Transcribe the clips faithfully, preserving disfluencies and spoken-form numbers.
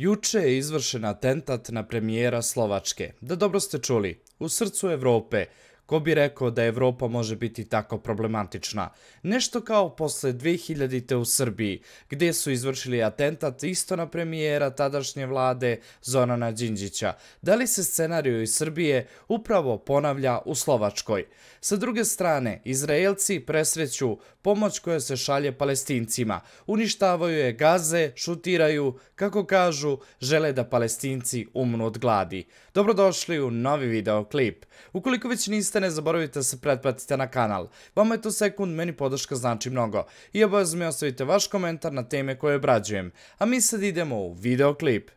Juče je izvršen atentat na premijera Slovačke. Da, dobro ste čuli, u srcu Evrope. Ko bi rekao da Evropa može biti tako problematična? Nešto kao posle dve hiljadite u Srbiji, gdje su izvršili atentat isto na premijera tadašnje vlade Zorana Đinđića. Da li se scenariju iz Srbije upravo ponavlja u Slovačkoj? Sa druge strane, Izraelci presreću pomoć koja se šalje Palestincima. Uništavaju je, gaze, šutiraju, kako kažu, žele da Palestinci umnu od gladi. Dobrodošli u novi videoklip. Ukoliko već niste, ne zaboravite da se pretplatite na kanal. Vama je to sekund, meni podrška znači mnogo. I obavezno mi ostavite vaš komentar na teme koje obrađujem. A mi sad idemo u videoklip.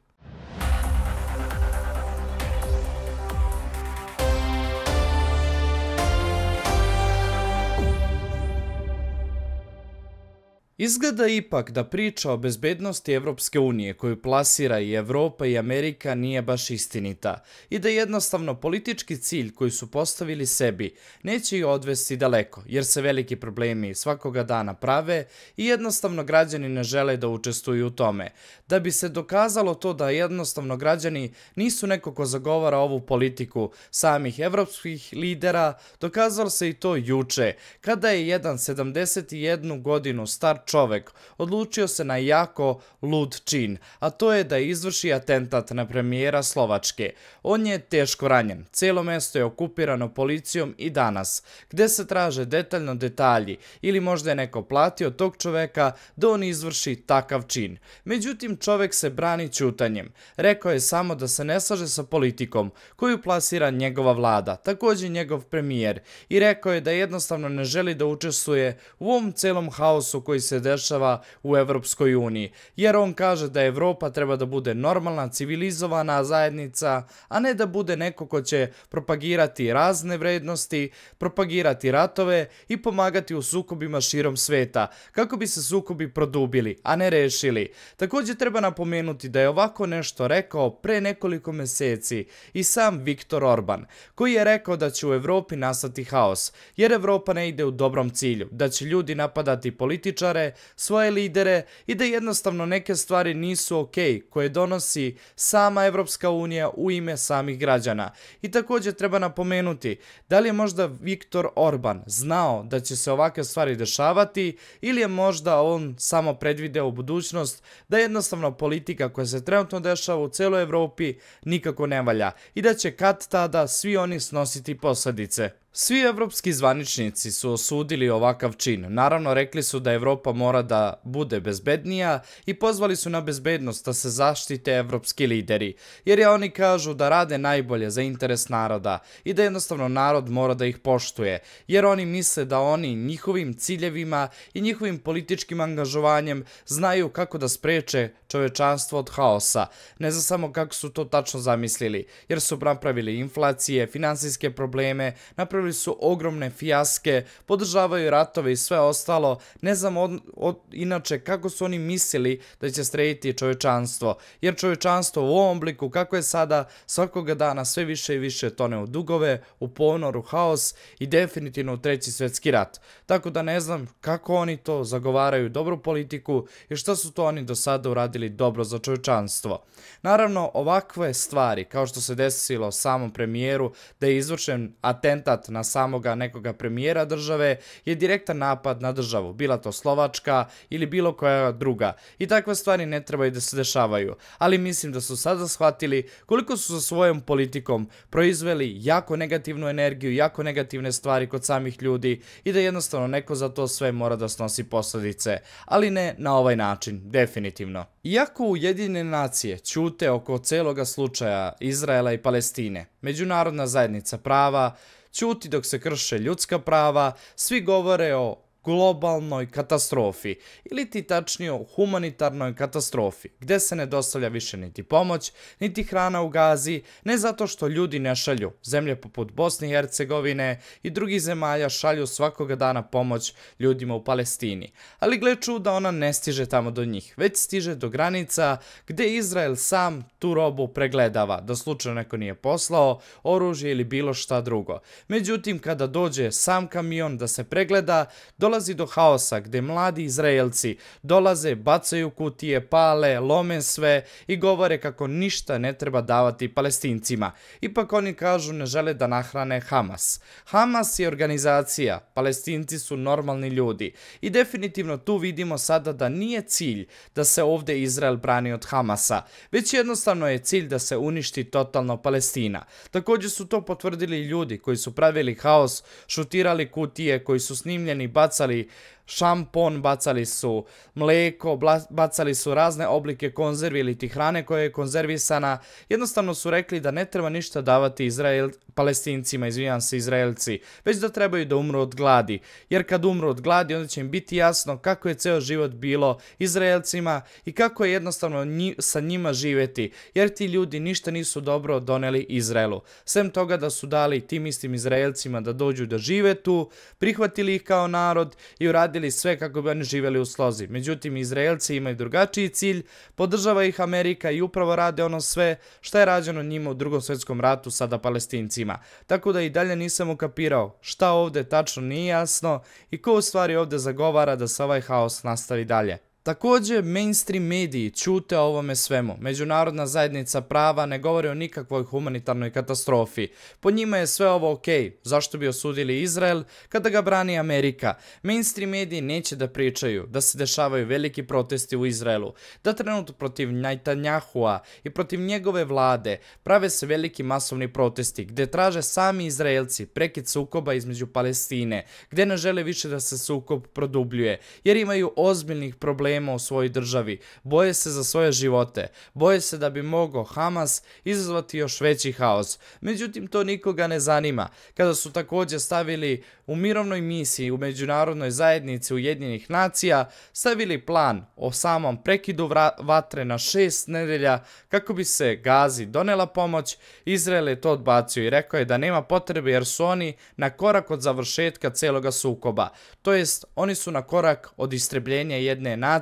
Izgleda ipak da priča o bezbednosti Evropske unije koju plasira i Evropa i Amerika nije baš istinita i da jednostavno politički cilj koji su postavili sebi neće ih odvesti daleko jer se veliki problemi svakoga dana prave i jednostavno građani ne žele da učestvuju u tome. Da bi se dokazalo to da jednostavno građani nisu neko ko zagovara ovu politiku samih evropskih lidera, dokazalo se i to juče kada je jedan sedamdeset i jednu godinu star čovjek čovek odlučio se na jako lud čin, a to je da izvrši atentat na premijera Slovačke. On je teško ranjen, celo mesto je okupirano policijom i danas, gde se traže detaljno detalji ili možda je neko platio tog čoveka da on izvrši takav čin. Međutim, čovek se brani ćutanjem. Rekao je samo da se ne slaže sa politikom koju plasira njegova vlada, također njegov premijer, i rekao je da jednostavno ne želi da učestvuje u ovom celom haosu koji se dešava u Evropskoj uniji, jer on kaže da Evropa treba da bude normalna, civilizovana zajednica, a ne da bude neko ko će propagirati razne vrednosti, propagirati ratove i pomagati u sukobima širom sveta, kako bi se sukobi produbili, a ne rešili. Također treba napomenuti da je ovako nešto rekao pre nekoliko meseci i sam Viktor Orban, koji je rekao da će u Evropi nastati haos, jer Evropa ne ide u dobrom cilju, da će ljudi napadati političare, svoje lidere i da jednostavno neke stvari nisu okej koje donosi sama Evropska unija u ime samih građana. I također treba napomenuti da li je možda Viktor Orban znao da će se ovakve stvari dešavati ili je možda on samo predvideo u budućnost da jednostavno politika koja se trenutno dešava u celoj Evropi nikako ne valja i da će kad tada svi oni snositi posledice. Svi evropski zvaničnici su osudili ovakav čin. Naravno, rekli su da Evropa mora da bude bezbednija i pozvali su na bezbednost da se zaštite evropski lideri, jer je oni kažu da rade najbolje za interes naroda i da jednostavno narod mora da ih poštuje, jer oni misle da oni njihovim ciljevima i njihovim političkim angažovanjem znaju kako da spreče čovečanstvo od haosa. Ne znam samo kako su to tačno zamislili, jer su napravili inflacije, finansijske probleme, napravili su ogromne fijaske, podržavaju ratove i sve ostalo. Ne znam od, od, inače kako su oni mislili da će srediti čovečanstvo, jer čovečanstvo u ovom obliku kako je sada svakoga dana sve više i više tone u dugove, u ponor, u haos i definitivno u treći svjetski rat. Tako da ne znam kako oni to zagovaraju dobru politiku i šta su to oni do sada uradili dobro za čovečanstvo. Naravno, ovakve stvari kao što se desilo samom premijeru da je izvršen atentat na samoga nekoga premijera države je direktan napad na državu, bila to Slovačka ili bilo koja druga, i takve stvari ne trebaju da se dešavaju, ali mislim da su sada shvatili koliko su sa svojom politikom proizveli jako negativnu energiju, jako negativne stvari kod samih ljudi i da jednostavno neko za to sve mora da snosi posledice, ali ne na ovaj način, definitivno. Iako Ujedinjene nacije ćute oko celoga slučaja Izraela i Palestine, međunarodna zajednica prava ćuti dok se krše ljudska prava, svi govore o globalnoj katastrofi ili ti tačnije o humanitarnoj katastrofi, gdje se ne dostavlja više niti pomoć, niti hrana u Gazi, ne zato što ljudi ne šalju. Zemlje poput Bosne i Hercegovine i drugih zemalja šalju svakoga dana pomoć ljudima u Palestini, ali gle čuda, ona ne stiže tamo do njih, već stiže do granica gdje Izrael sam tu robu pregledava, da slučajno neko nije poslao oružje ili bilo šta drugo. Međutim, kada dođe sam kamion da se pregleda, dolazi dolazi do haosa gde mladi Izraelci dolaze, bacaju kutije, pale, lome sve i govore kako ništa ne treba davati Palestincima. Ipak oni kažu ne žele da nahrane Hamas. Hamas je organizacija, Palestinci su normalni ljudi i definitivno tu vidimo sada da nije cilj da se ovdje Izrael brani od Hamasa, već jednostavno je cilj da se uništi totalno Palestina. Također su to potvrdili ljudi koji su pravili haos, šutirali kutije, koji su snimljeni, bacali šampon, bacali su mleko, bacali su razne oblike konzervi ili ti hrane koja je konzervisana. Jednostavno su rekli da ne treba ništa davati Izrael, palestincima, izvinjam se Izraelci, već da trebaju da umru od gladi. Jer kad umru od gladi onda će im biti jasno kako je ceo život bilo Izraelcima i kako je jednostavno nji, sa njima živjeti. Jer ti ljudi ništa nisu dobro doneli Izraelu. Sem toga da su dali tim istim Izraelcima da dođu da žive tu, prihvatili ih kao narod i uradili sve kako bi oni živjeli u slozi. Međutim, Izraelci imaju drugačiji cilj, podržava ih Amerika i upravo rade ono sve što je rađeno njima u Drugom svjetskom ratu sada Palestincima. Tako da i dalje nisam ukapirao šta ovdje tačno nije jasno i ko u stvari ovdje zagovara da se ovaj haos nastavi dalje. Također, mainstream mediji ćute o ovome svemu. Međunarodna zajednica prava ne govori o nikakvoj humanitarnoj katastrofi. Po njima je sve ovo ok. Zašto bi osudili Izrael kada ga brani Amerika? Mainstream mediji neće da pričaju da se dešavaju veliki protesti u Izraelu, da trenutno protiv Netanyahua i protiv njegove vlade prave se veliki masovni protesti gdje traže sami Izraelci prekid sukoba između Palestine, gdje ne žele više da se sukob produbljuje jer imaju ozbiljnih problema u svojoj državi, boje se za svoje živote, boje se da bi mogao Hamas izazvati još veći haos. Međutim, to nikoga ne zanima. Kada su također stavili u mirovnoj misiji u Međunarodnoj zajednici Ujedinjenih nacija, stavili plan o samom prekidu vatre na šest nedelja kako bi se Gazi donela pomoć, Izrael je to odbacio i rekao je da nema potrebe jer su oni na korak od završetka celoga sukoba. To jest, oni su na korak od istrebljenja jedne nacije,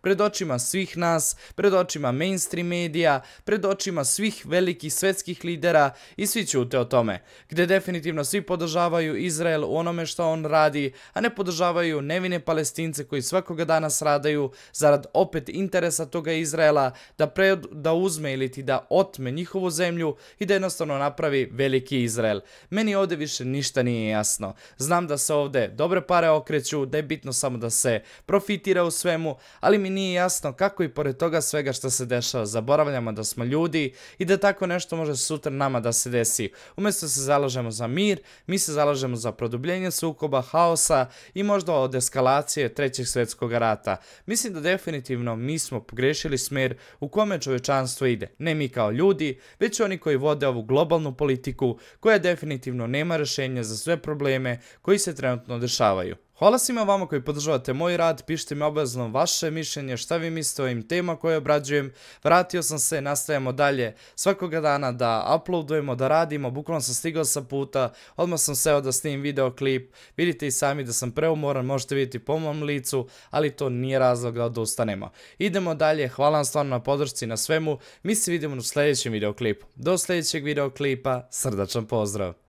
pred očima svih nas, pred očima mainstream medija, pred očima svih velikih svetskih lidera i svi ćute o tome, gdje definitivno svi podržavaju Izrael u onome što on radi, a ne podržavaju nevine Palestince koji svakoga dana stradaju zarad opet interesa toga Izraela da, pre, da uzme ili ti da otme njihovu zemlju i da jednostavno napravi veliki Izrael. Meni ovdje više ništa nije jasno. Znam da se ovdje dobre pare okreću, da je bitno samo da se profitira u svemu, ali mi nije jasno kako i pored toga svega što se dešava zaboravljamo da smo ljudi i da tako nešto može sutra nama da se desi. Umjesto da se zalažemo za mir, mi se zalažemo za produbljenje sukoba, haosa i možda od eskalacije Trećeg svjetskog rata. Mislim da definitivno mi smo pogrešili smjer u kome čovječanstvo ide. Ne mi kao ljudi, već oni koji vode ovu globalnu politiku koja definitivno nema rješenja za sve probleme koji se trenutno dešavaju. Hvala svima vama koji podržavate moj rad, pišite mi obavezno vaše mišljenje, šta vi mislite o ovim tema koje obrađujem. Vratio sam se, nastavljamo dalje svakoga dana da uploadujemo, da radimo, bukvalno sam stigao sa puta, odmah sam seo da snimim videoklip, vidite i sami da sam preumoran, možete vidjeti po mom licu, ali to nije razlog da odustanemo. Idemo dalje, hvala vam stvarno na podršci i na svemu, mi se vidimo u sljedećem videoklipu. Do sljedećeg videoklipa, srdačan pozdrav!